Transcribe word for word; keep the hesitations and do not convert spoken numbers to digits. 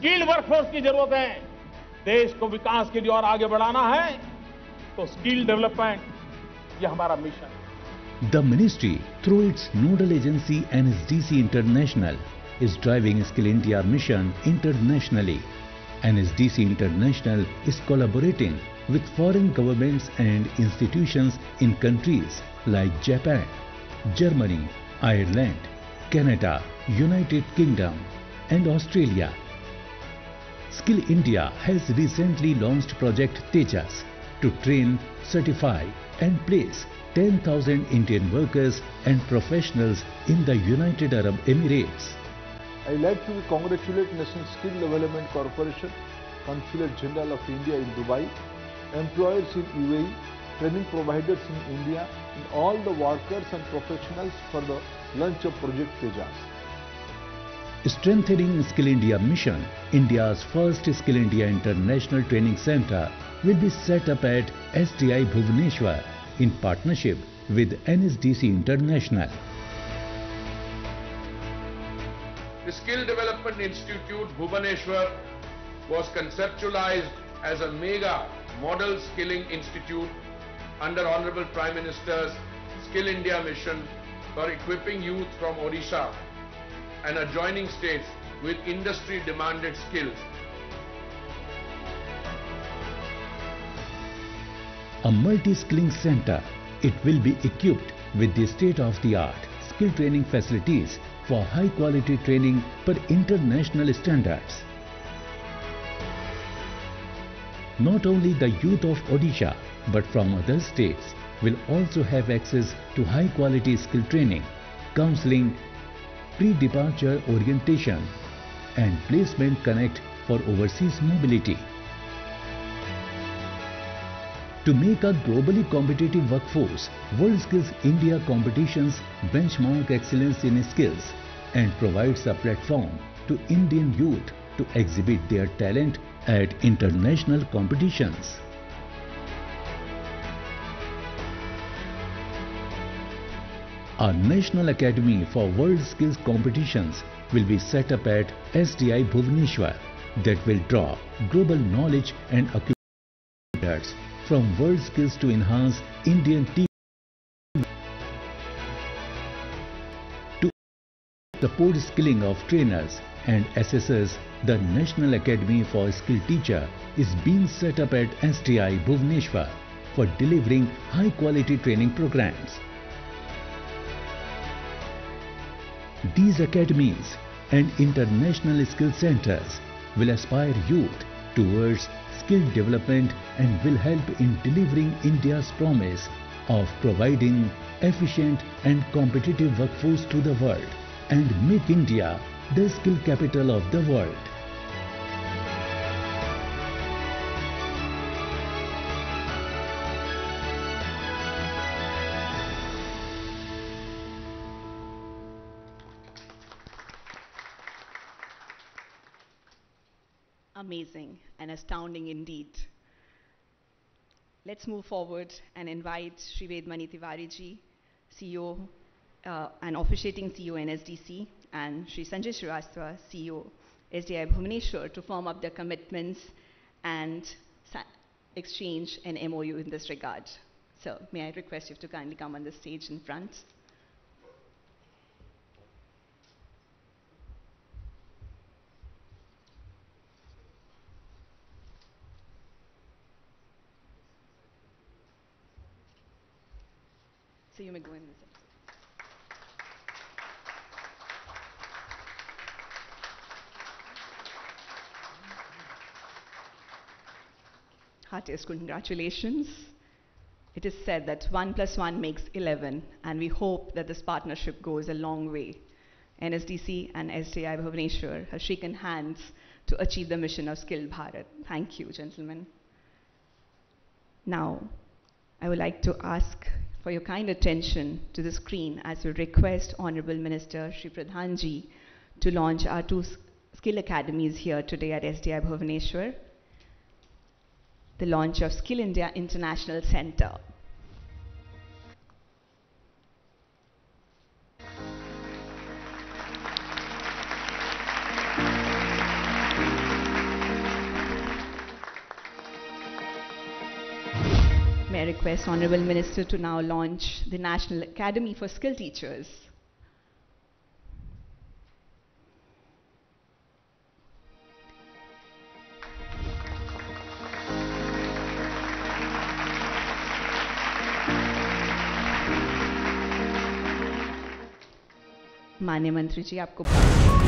Skilled workforce की जरूरत है। देश को विकास की ओर आगे बढ़ाना है तो स्किल डेवलपमेंट यह हमारा मिशन है। The ministry through its nodal agency NSDC international is driving Skill India mission internationally. N S D C International is collaborating with foreign governments and institutions in countries like Japan, Germany, Ireland, Canada, United Kingdom and Australia. Skill India has recently launched Project Tejas to train, certify and place ten thousand Indian workers and professionals in the United Arab Emirates. I would like to congratulate National Skill Development Corporation, Consulate General of India in Dubai, employers in U A E, training providers in India, and all the workers and professionals for the launch of Project Tejas. Strengthening Skill India mission, India's first Skill India International Training Centre will be set up at S T I Bhubaneswar in partnership with N S D C International. The Skill Development Institute Bhubaneswar was conceptualized as a mega model skilling institute under Honorable Prime Minister's Skill India mission for equipping youth from Odisha and adjoining states with industry demanded skills. A multi-skilling center, it will be equipped with the state-of-the-art skill training facilities for high quality training per international standards. Not only the youth of Odisha but from other states will also have access to high quality skill training, counseling, pre-departure orientation and placement connect for overseas mobility. To make a globally competitive workforce, WorldSkills India competitions benchmark excellence in skills and provides a platform to Indian youth to exhibit their talent at international competitions. A National Academy for WorldSkills competitions will be set up at S T I Bhubaneswar that will draw global knowledge and acquisitions from world skills to enhance Indian team to support skilling of trainers and assessors. The National Academy for Skill Teacher is being set up at S T I Bhubaneswar for delivering high quality training programs. These academies and international skill centers will aspire youth towards skill development and will help in delivering India's promise of providing efficient and competitive workforce to the world and make India the skill capital of the world. Amazing and astounding indeed. Let's move forward and invite Srived Vedhmani Tiwari ji, C E O uh, and officiating C E O N S D C, and Shri Sanjay Shrivastava, C E O S D I Bhubaneswar, to firm up their commitments and exchange an M O U in this regard. So may I request you to kindly come on the stage in front. So you may go in this episode. Heartiest congratulations. It is said that one plus one makes eleven, and we hope that this partnership goes a long way. N S D C and S T I Bhubaneswar have shaken hands to achieve the mission of Skilled Bharat. Thank you, gentlemen. Now, I would like to ask for your kind attention to the screen as we request Honorable Minister Shri Pradhanji to launch our two skill academies here today at S D I Bhubaneswar. The launch of Skill India International Centre. request Honorable Minister to now launch the National Academy for Skill Teachers. माननीय मंत्री जी आपको